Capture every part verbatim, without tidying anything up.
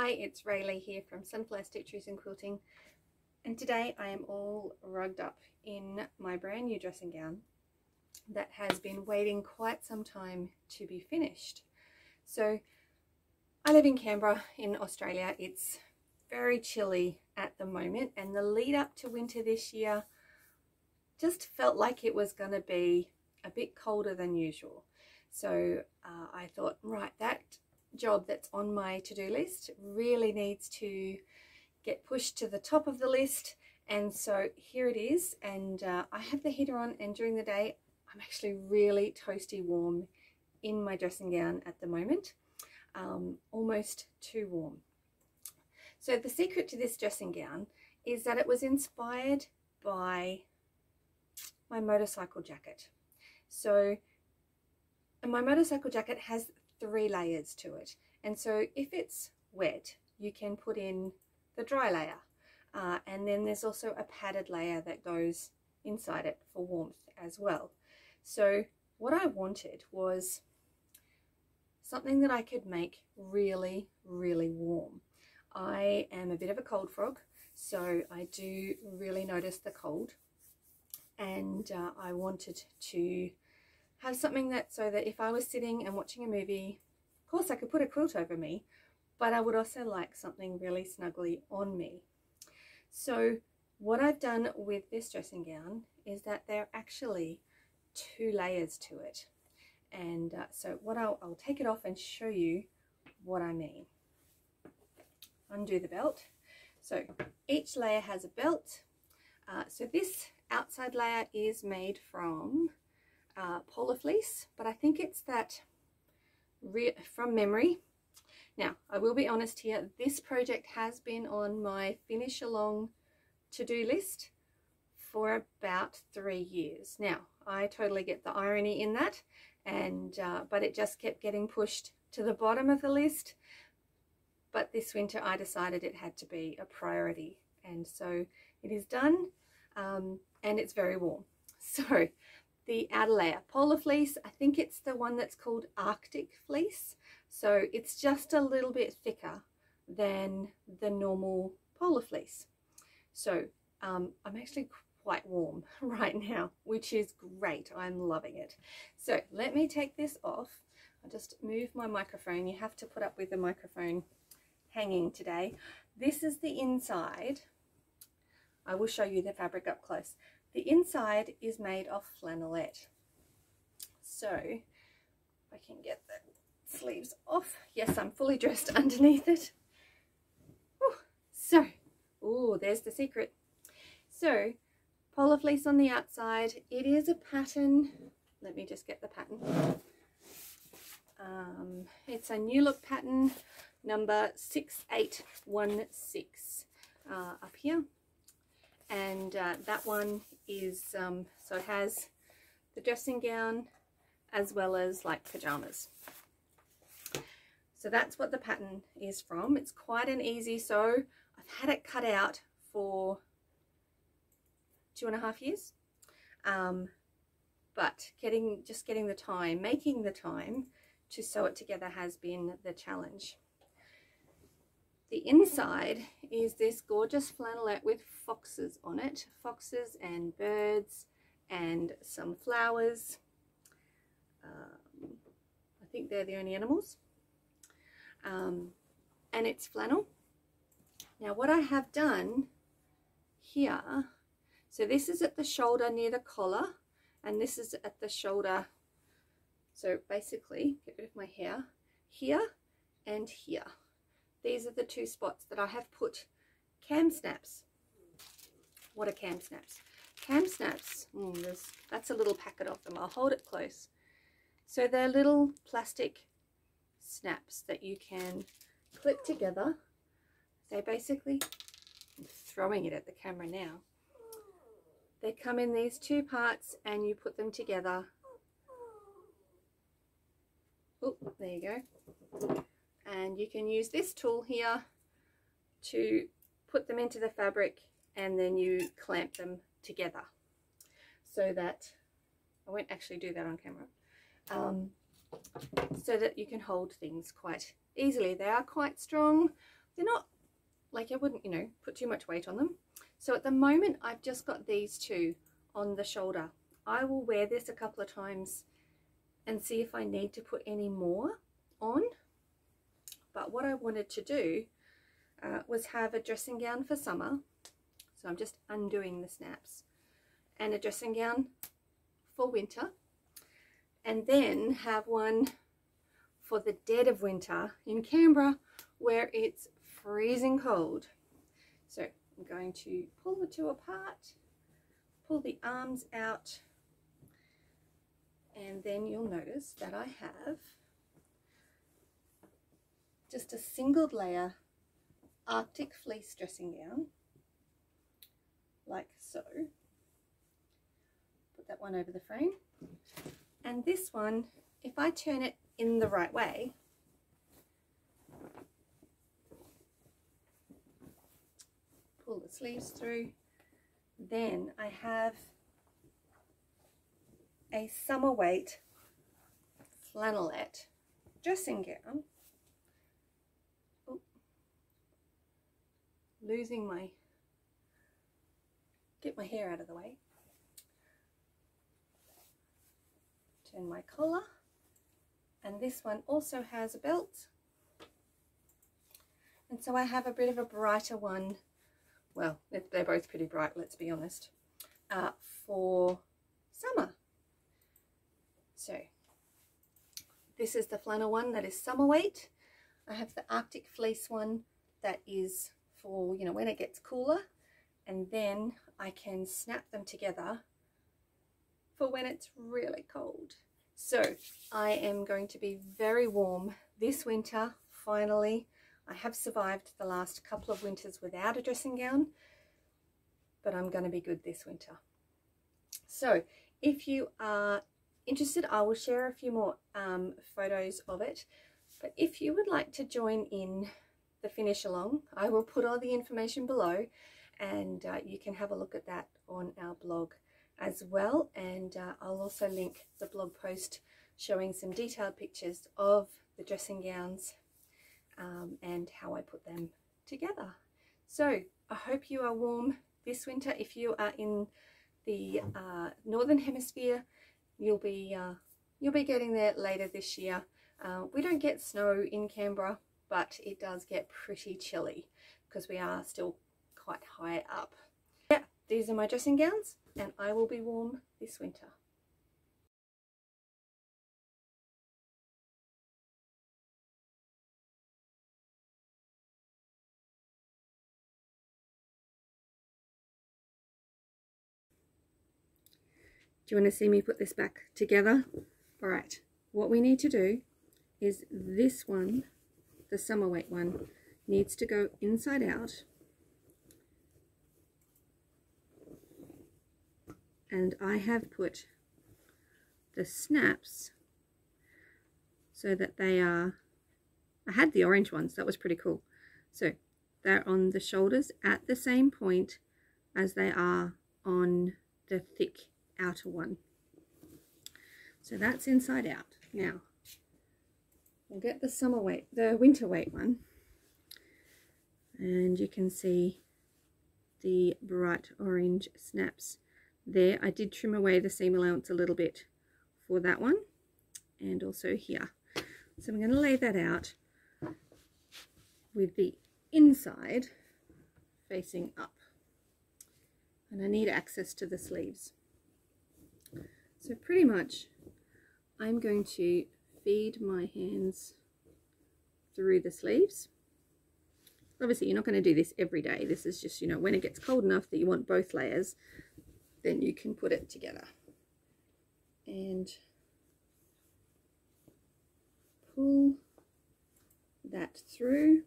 Hi, it's Rayleigh here from Sunflower Stitcheries and Quilting, and today I am all rugged up in my brand new dressing gown that has been waiting quite some time to be finished. So I live in Canberra in Australia. It's very chilly at the moment, and the lead up to winter this year just felt like it was going to be a bit colder than usual. So uh, I thought, right, that job that's on my to-do list really needs to get pushed to the top of the list, and so here it is. And uh, I have the heater on, and during the day I'm actually really toasty warm in my dressing gown at the moment, um, almost too warm. So the secret to this dressing gown is that it was inspired by my motorcycle jacket. So and my motorcycle jacket has three layers to it, and so if it's wet you can put in the dry layer, uh, and then there's also a padded layer that goes inside it for warmth as well. So what I wanted was something that I could make really really warm. I am a bit of a cold frog, so I do really notice the cold, and uh, I wanted to have something that so that if I was sitting and watching a movie, of course I could put a quilt over me, but I would also like something really snuggly on me. So what I've done with this dressing gown is that there are actually two layers to it, and uh, so what I'll, I'll take it off and show you what I mean. Undo the belt. So each layer has a belt. Uh, so this outside layer is made from Uh, polar fleece, but I think it's that re from memory. Now I will be honest here, this project has been on my finish along to-do list for about three years now. I totally get the irony in that, and uh, but it just kept getting pushed to the bottom of the list. But this winter I decided it had to be a priority, and so it is done, um, and it's very warm. So the outer layer, polar fleece, I think it's the one that's called Arctic Fleece. So it's just a little bit thicker than the normal polar fleece. So um, I'm actually quite warm right now, which is great. I'm loving it. So let me take this off. I'll just move my microphone. You have to put up with the microphone hanging today. This is the inside. I will show you the fabric up close. The inside is made of flannelette. So if I can get the sleeves off. Yes, I'm fully dressed underneath it. Ooh, so, oh, there's the secret. So polar fleece on the outside. It is a pattern. Let me just get the pattern. Um, it's a New Look pattern, number six eight one six, uh, up here. And uh, that one is, um, so it has the dressing gown as well as like pajamas. So that's what the pattern is from. It's quite an easy sew. I've had it cut out for two and a half years. Um, but getting, just getting the time, making the time to sew it together has been the challenge. The inside is this gorgeous flannelette with foxes on it, foxes and birds and some flowers. Um, I think they're the only animals. Um, and it's flannel. Now what I have done here, so this is at the shoulder near the collar, and this is at the shoulder, so basically get rid of my hair, here and here. These are the two spots that I have put cam snaps. What are cam snaps? Cam snaps, mm, that's a little packet of them. I'll hold it close. So they're little plastic snaps that you can clip together. They basically, I'm throwing it at the camera now. They come in these two parts and you put them together. Oh, there you go. And you can use this tool here to put them into the fabric, and then you clamp them together so that, I won't actually do that on camera, um, so that you can hold things quite easily. They are quite strong. they're not like, I wouldn't, you know, put too much weight on them. So at the moment I've just got these two on the shoulder. I will wear this a couple of times and see if I need to put any more on. But what I wanted to do uh, was have a dressing gown for summer. So I'm just undoing the snaps, and a dressing gown for winter, and then have one for the dead of winter in Canberra where it's freezing cold. So I'm going to pull the two apart, pull the arms out, and then you'll notice that I have just a single layer Arctic Fleece dressing gown, like so. Put that one over the frame. And this one, if I turn it in the right way, pull the sleeves through, then I have a summer weight flannelette dressing gown. Ooh, losing my, get my hair out of the way. Turn my collar, and this one also has a belt, and so I have a bit of a brighter one. Well, they're both pretty bright, let's be honest, uh, for summer. So this is the flannel one that is summer weight. I have the Arctic Fleece one that is for, you know, when it gets cooler, and then I can snap them together for when it's really cold. So I am going to be very warm this winter, finally. I have survived the last couple of winters without a dressing gown, but I'm going to be good this winter. So if you are interested, I will share a few more um, photos of it. But if you would like to join in the finish along, I will put all the information below, and uh, you can have a look at that on our blog as well. And uh, I'll also link the blog post showing some detailed pictures of the dressing gowns um, and how I put them together. So I hope you are warm this winter. If you are in the uh, northern hemisphere, you'll be uh, you'll be getting there later this year. Uh, we don't get snow in Canberra, but it does get pretty chilly because we are still quite high up. Yeah, these are my dressing gowns, and I will be warm this winter. Do you want to see me put this back together? All right, what we need to do is this one, the summer weight one, needs to go inside out. And I have put the snaps so that they are, I had the orange ones, that was pretty cool. So they're on the shoulders at the same point as they are on the thick outer one. So that's inside out. Now we'll get the summer weight, the winter weight one, and you can see the bright orange snaps there. I did trim away the seam allowance a little bit for that one, and also here. So I'm going to lay that out with the inside facing up, and I need access to the sleeves. So pretty much I'm going to feed my hands through the sleeves. Obviously you're not going to do this every day. This is just, you know, when it gets cold enough that you want both layers, then you can put it together and pull that through.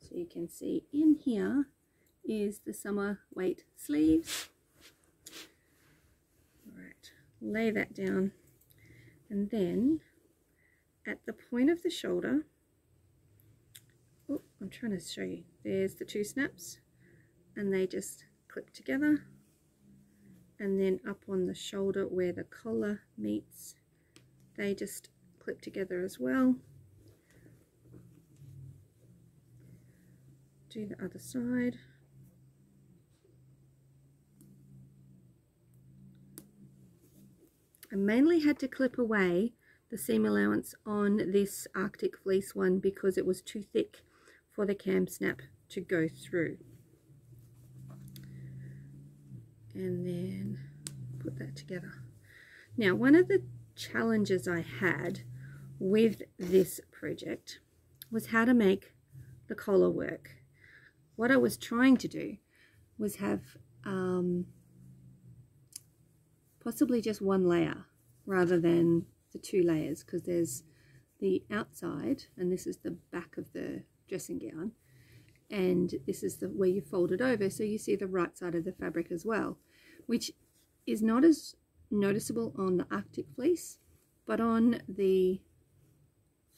So you can see in here is the summer weight sleeves. All right, lay that down, and then at the point of the shoulder, oh, I'm trying to show you, there's the two snaps, and they just clip together, and then up on the shoulder where the collar meets, they just clip together as well, do the other side. I mainly had to clip away the seam allowance on this Arctic Fleece one because it was too thick for the cam snap to go through. And then put that together. Now, one of the challenges I had with this project was how to make the collar work. What I was trying to do was have um, possibly just one layer rather than the two layers, because there's the outside, and this is the back of the dressing gown, and this is the where you fold it over, so you see the right side of the fabric as well, which is not as noticeable on the Arctic Fleece, but on the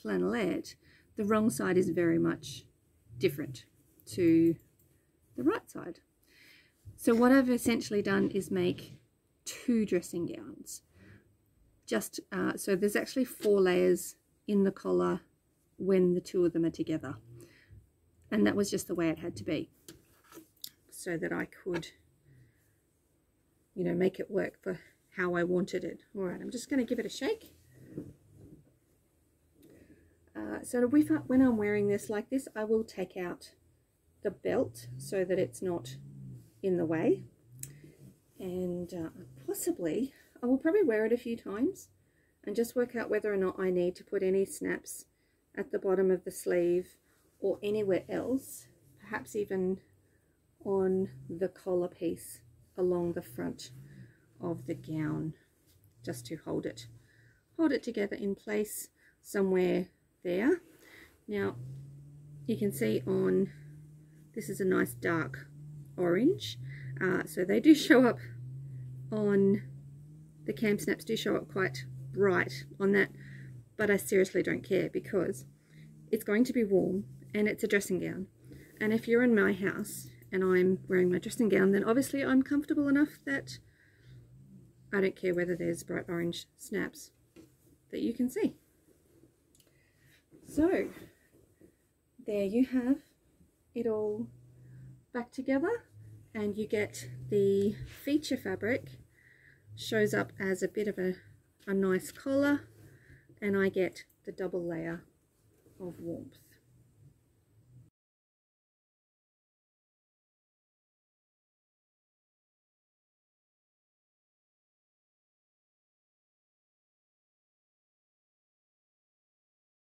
flannelette the wrong side is very much different to the right side. So what I've essentially done is make two dressing gowns. Just uh, so there's actually four layers in the collar when the two of them are together, and that was just the way it had to be so that I could, you know, make it work for how I wanted it. All right, I'm just going to give it a shake. Uh, so if I, when I'm wearing this like this, I will take out the belt so that it's not in the way, and uh, possibly I will probably wear it a few times and just work out whether or not I need to put any snaps at the bottom of the sleeve or anywhere else, perhaps even on the collar piece along the front of the gown, just to hold it hold it together in place somewhere there. Now you can see on this is a nice dark orange, uh, so they do show up on the cam snaps, do show up quite bright on that, but I seriously don't care because it's going to be warm and it's a dressing gown, and if you're in my house and I'm wearing my dressing gown, then obviously I'm comfortable enough that I don't care whether there's bright orange snaps that you can see. So there you have it all back together, and you get the feature fabric shows up as a bit of a, a nice collar, and I get the double layer of warmth.